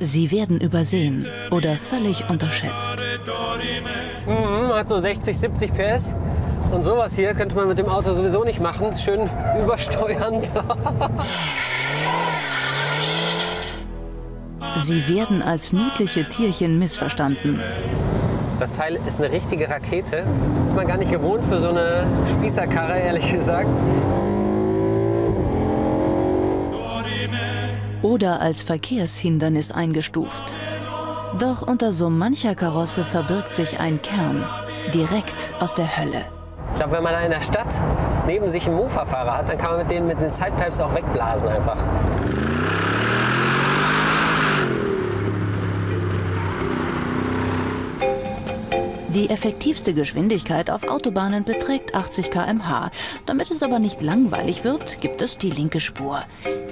Sie werden übersehen oder völlig unterschätzt. Hat so 60, 70 PS. Und sowas hier könnte man mit dem Auto sowieso nicht machen. Schön übersteuernd. Sie werden als niedliche Tierchen missverstanden. Das Teil ist eine richtige Rakete. Ist man gar nicht gewohnt für so eine Spießerkarre, ehrlich gesagt. Oder als Verkehrshindernis eingestuft. Doch unter so mancher Karosse verbirgt sich ein Kern, direkt aus der Hölle. Ich glaube, wenn man da in der Stadt neben sich einen Mofa-Fahrer hat, dann kann man mit den Sidepipes auch wegblasen einfach. Die effektivste Geschwindigkeit auf Autobahnen beträgt 80 km/h. Damit es aber nicht langweilig wird, gibt es die linke Spur.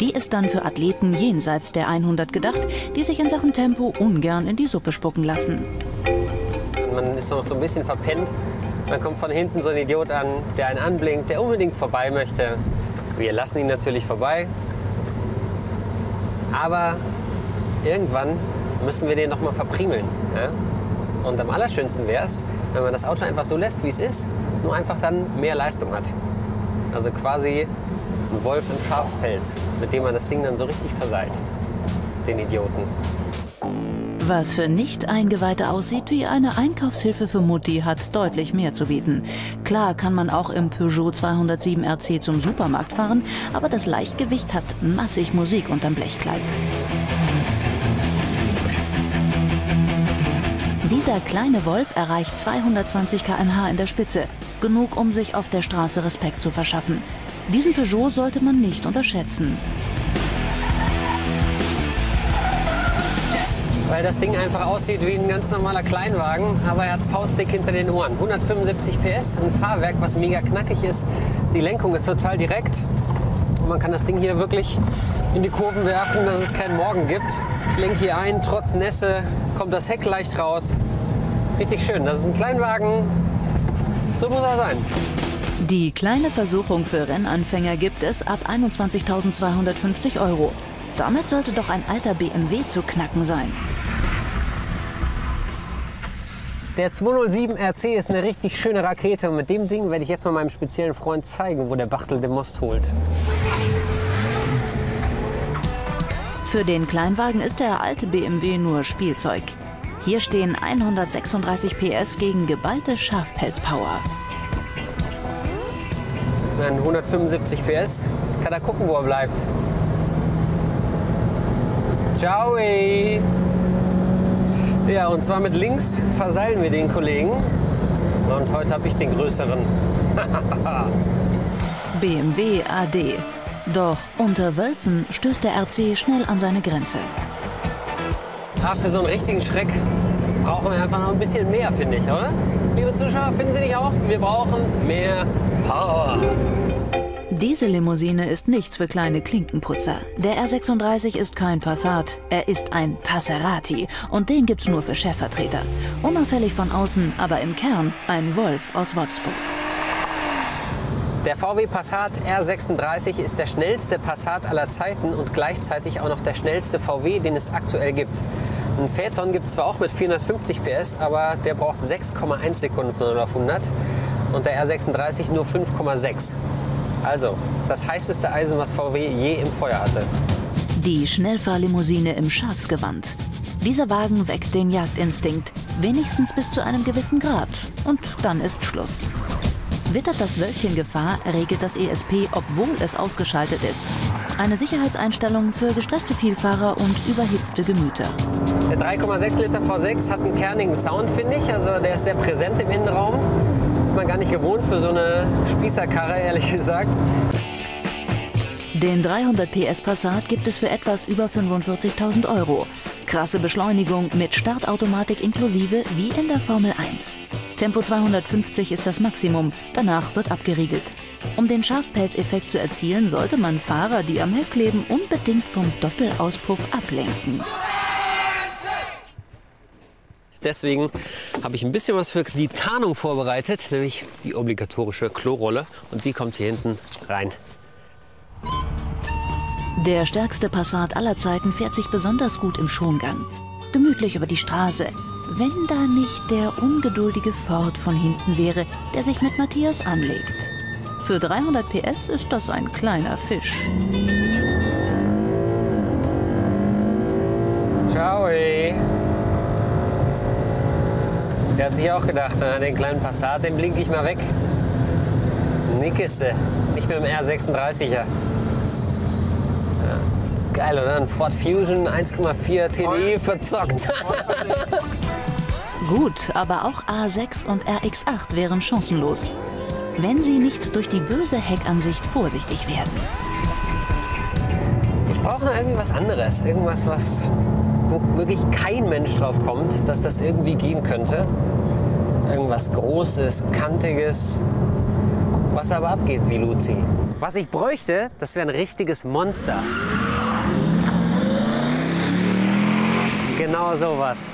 Die ist dann für Athleten jenseits der 100 gedacht, die sich in Sachen Tempo ungern in die Suppe spucken lassen. Man ist noch so ein bisschen verpennt. Dann kommt von hinten so ein Idiot an, der einen anblinkt, der unbedingt vorbei möchte. Wir lassen ihn natürlich vorbei. Aber irgendwann müssen wir den noch mal verprimeln. Ja? Und am allerschönsten wäre es, wenn man das Auto einfach so lässt, wie es ist, nur einfach dann mehr Leistung hat. Also quasi ein Wolf im Schafspelz, mit dem man das Ding dann so richtig verseilt, den Idioten. Was für Nicht-Eingeweihte aussieht wie eine Einkaufshilfe für Mutti, hat deutlich mehr zu bieten. Klar kann man auch im Peugeot 207 RC zum Supermarkt fahren, aber das Leichtgewicht hat massig Musik unterm Blechkleid. Dieser kleine Wolf erreicht 220 km/h in der Spitze. Genug, um sich auf der Straße Respekt zu verschaffen. Diesen Peugeot sollte man nicht unterschätzen. Weil das Ding einfach aussieht wie ein ganz normaler Kleinwagen, aber er hat es faustdick hinter den Ohren. 175 PS, ein Fahrwerk, was mega knackig ist. Die Lenkung ist total direkt. Und man kann das Ding hier wirklich in die Kurven werfen, dass es keinen Morgen gibt. Ich lenke hier ein, trotz Nässe kommt das Heck leicht raus. Richtig schön, das ist ein Kleinwagen, so muss er sein. Die kleine Versuchung für Rennanfänger gibt es ab 21.250 €. Damit sollte doch ein alter BMW zu knacken sein. Der 207 RC ist eine richtig schöne Rakete und mit dem Ding werde ich jetzt mal meinem speziellen Freund zeigen, wo der Bachtel den Most holt. Für den Kleinwagen ist der alte BMW nur Spielzeug. Hier stehen 136 PS gegen geballte Schafpelzpower. 175 PS, kann er gucken, wo er bleibt. Ciao! Ja, und zwar mit links verseilen wir den Kollegen. Und heute habe ich den größeren. BMW AD. Doch unter Wölfen stößt der RC schnell an seine Grenze. Ach, für so einen richtigen Schreck brauchen wir einfach noch ein bisschen mehr, finde ich, oder? Liebe Zuschauer, finden Sie nicht auch? Wir brauchen mehr Power. Diese Limousine ist nichts für kleine Klinkenputzer. Der R36 ist kein Passat, er ist ein Passerati. Und den gibt's nur für Chefvertreter. Unauffällig von außen, aber im Kern ein Wolf aus Wolfsburg. Der VW Passat R36 ist der schnellste Passat aller Zeiten und gleichzeitig auch noch der schnellste VW, den es aktuell gibt. Ein Phaeton gibt es zwar auch mit 450 PS, aber der braucht 6,1 Sekunden von 0 auf 100 und der R36 nur 5,6. Also, das heißeste Eisen, was VW je im Feuer hatte. Die Schnellfahrlimousine im Schafsgewand. Dieser Wagen weckt den Jagdinstinkt, wenigstens bis zu einem gewissen Grad. Und dann ist Schluss. Wittert das Wölfchen Gefahr, regelt das ESP, obwohl es ausgeschaltet ist. Eine Sicherheitseinstellung für gestresste Vielfahrer und überhitzte Gemüter. Der 3,6 Liter V6 hat einen kernigen Sound, finde ich. Also der ist sehr präsent im Innenraum. Ist man gar nicht gewohnt für so eine Spießerkarre, ehrlich gesagt. Den 300 PS Passat gibt es für etwas über 45.000 €. Krasse Beschleunigung mit Startautomatik inklusive, wie in der Formel 1. Tempo 250 ist das Maximum, danach wird abgeriegelt. Um den Schafpelzeffekt zu erzielen, sollte man Fahrer, die am Heck kleben, unbedingt vom Doppelauspuff ablenken. Deswegen habe ich ein bisschen was für die Tarnung vorbereitet, nämlich die obligatorische Klorolle. Und die kommt hier hinten rein. Der stärkste Passat aller Zeiten fährt sich besonders gut im Schongang. Gemütlich über die Straße. Wenn da nicht der ungeduldige Ford von hinten wäre, der sich mit Matthias anlegt. Für 300 PS ist das ein kleiner Fisch. Ciao. Der hat sich auch gedacht, den kleinen Passat, den blinke ich mal weg. Nickeste, nicht mit dem R36er. Ja. Geil, oder? Ein Ford Fusion 1,4 TDI verzockt. Gut, aber auch A6 und RX8 wären chancenlos, wenn sie nicht durch die böse Heckansicht vorsichtig werden. Ich brauche noch irgendwas anderes, irgendwas, was wo wirklich kein Mensch drauf kommt, dass das irgendwie gehen könnte. Irgendwas Großes, Kantiges, was aber abgeht wie Luzi. Was ich bräuchte, das wäre ein richtiges Monster. Genau sowas.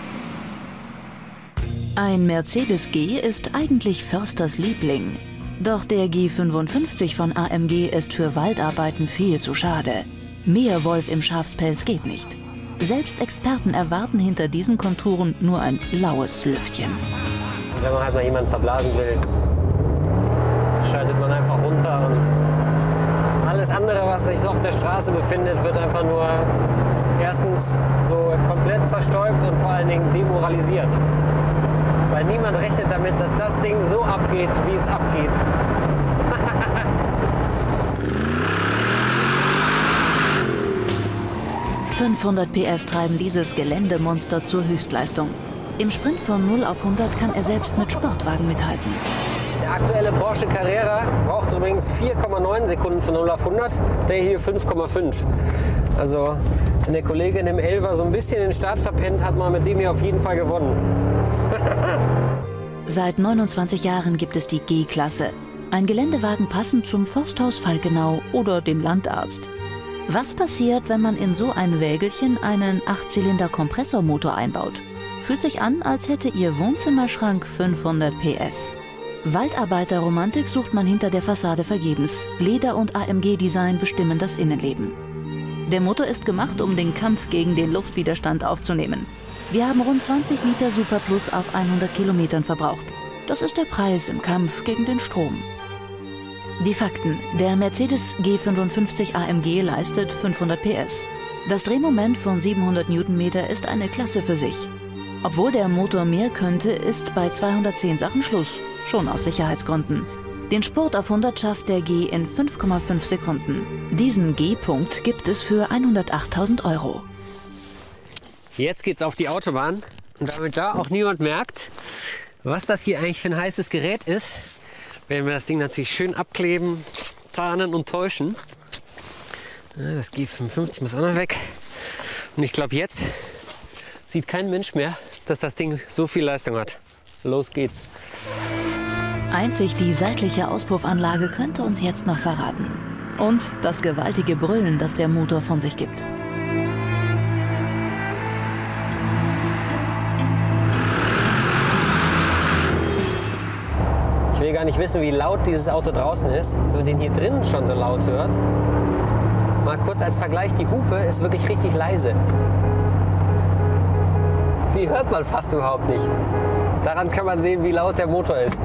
Ein Mercedes G ist eigentlich Försters Liebling. Doch der G55 von AMG ist für Waldarbeiten viel zu schade. Mehr Wolf im Schafspelz geht nicht. Selbst Experten erwarten hinter diesen Konturen nur ein laues Lüftchen. Wenn man halt mal jemanden verblasen will, schaltet man einfach runter und alles andere, was sich so auf der Straße befindet, wird einfach nur erstens so komplett zerstäubt und vor allen Dingen demoralisiert. Weil niemand rechnet damit, dass das Ding so abgeht, wie es abgeht. 500 PS treiben dieses Geländemonster zur Höchstleistung. Im Sprint von 0 auf 100 kann er selbst mit Sportwagen mithalten. Der aktuelle Porsche Carrera braucht übrigens 4,9 Sekunden von 0 auf 100, der hier 5,5. Also wenn der Kollege in dem 11er so ein bisschen den Start verpennt, hat man mit dem hier auf jeden Fall gewonnen. Seit 29 Jahren gibt es die G-Klasse. Ein Geländewagen passend zum Forsthaus Falkenau oder dem Landarzt. Was passiert, wenn man in so ein Wägelchen einen 8-Zylinder-Kompressormotor einbaut? Fühlt sich an, als hätte ihr Wohnzimmerschrank 500 PS. Waldarbeiterromantik sucht man hinter der Fassade vergebens. Leder- und AMG-Design bestimmen das Innenleben. Der Motor ist gemacht, um den Kampf gegen den Luftwiderstand aufzunehmen. Wir haben rund 20 Liter Super Plus auf 100 Kilometern verbraucht. Das ist der Preis im Kampf gegen den Strom. Die Fakten. Der Mercedes G55 AMG leistet 500 PS. Das Drehmoment von 700 Newtonmeter ist eine Klasse für sich. Obwohl der Motor mehr könnte, ist bei 210 Sachen Schluss. Schon aus Sicherheitsgründen. Den Sport auf 100 schafft der G in 5,5 Sekunden. Diesen G-Punkt gibt es für 108.000 Euro. Jetzt geht's auf die Autobahn. Und damit da auch niemand merkt, was das hier eigentlich für ein heißes Gerät ist, werden wir das Ding natürlich schön abkleben, tarnen und täuschen. Das G55 muss auch noch weg. Und ich glaube, jetzt sieht kein Mensch mehr, dass das Ding so viel Leistung hat. Los geht's. Einzig die seitliche Auspuffanlage könnte uns jetzt noch verraten. Und das gewaltige Brüllen, das der Motor von sich gibt. Ich will gar nicht wissen, wie laut dieses Auto draußen ist, wenn man den hier drinnen schon so laut hört. Mal kurz als Vergleich, die Hupe ist wirklich richtig leise. Die hört man fast überhaupt nicht. Daran kann man sehen, wie laut der Motor ist.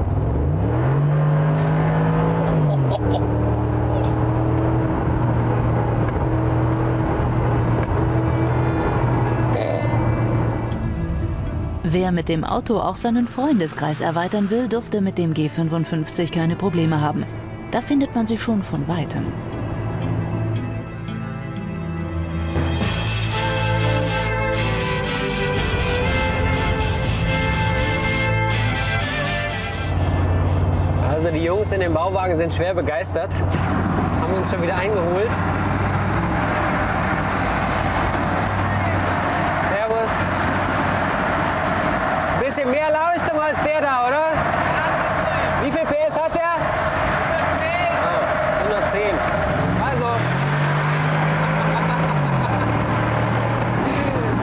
Wer mit dem Auto auch seinen Freundeskreis erweitern will, dürfte mit dem G55 keine Probleme haben. Da findet man sie schon von Weitem. Also die Jungs in dem Bauwagen sind schwer begeistert, haben uns schon wieder eingeholt. Bisschen mehr Leistung als der da, oder? Wie viel PS hat der? 110. 110. Also.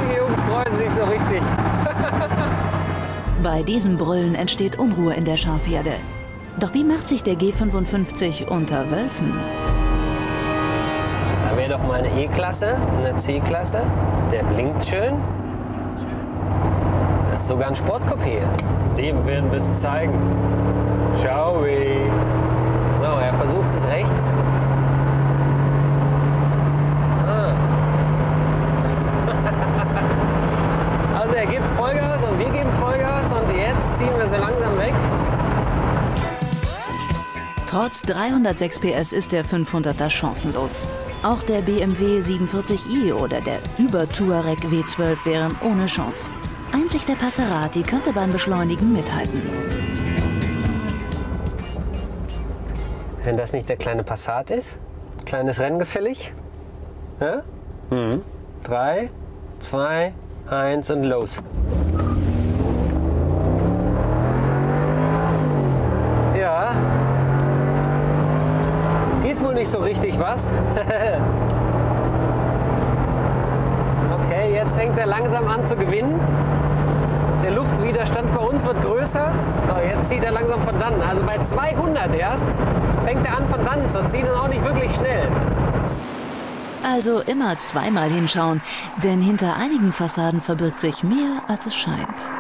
Die Jungs freuen sich so richtig. Bei diesem Brüllen entsteht Unruhe in der Schafherde. Doch wie macht sich der G55 unter Wölfen? Da werden doch mal eine E-Klasse, eine C-Klasse. Der blinkt schön. Das ist sogar ein Sportcoupé. Dem werden wir es zeigen. Ciao. So, er versucht es rechts. Also er gibt Vollgas und wir geben Vollgas und jetzt ziehen wir so langsam weg. Trotz 306 PS ist der 500er chancenlos. Auch der BMW 740i oder der Touareg W12 wären ohne Chance. Einzig der Passerati könnte beim Beschleunigen mithalten. Wenn das nicht der kleine Passat ist, kleines Rennen gefällig. Ja? Mhm. 3, 2, 1 und los. Ja. Geht wohl nicht so richtig was. Okay, jetzt fängt er langsam an zu gewinnen. Der Luftwiderstand bei uns wird größer. So, jetzt zieht er langsam von dann. Also bei 200 erst fängt er an von dann zu ziehen und auch nicht wirklich schnell. Also immer zweimal hinschauen, denn hinter einigen Fassaden verbirgt sich mehr, als es scheint.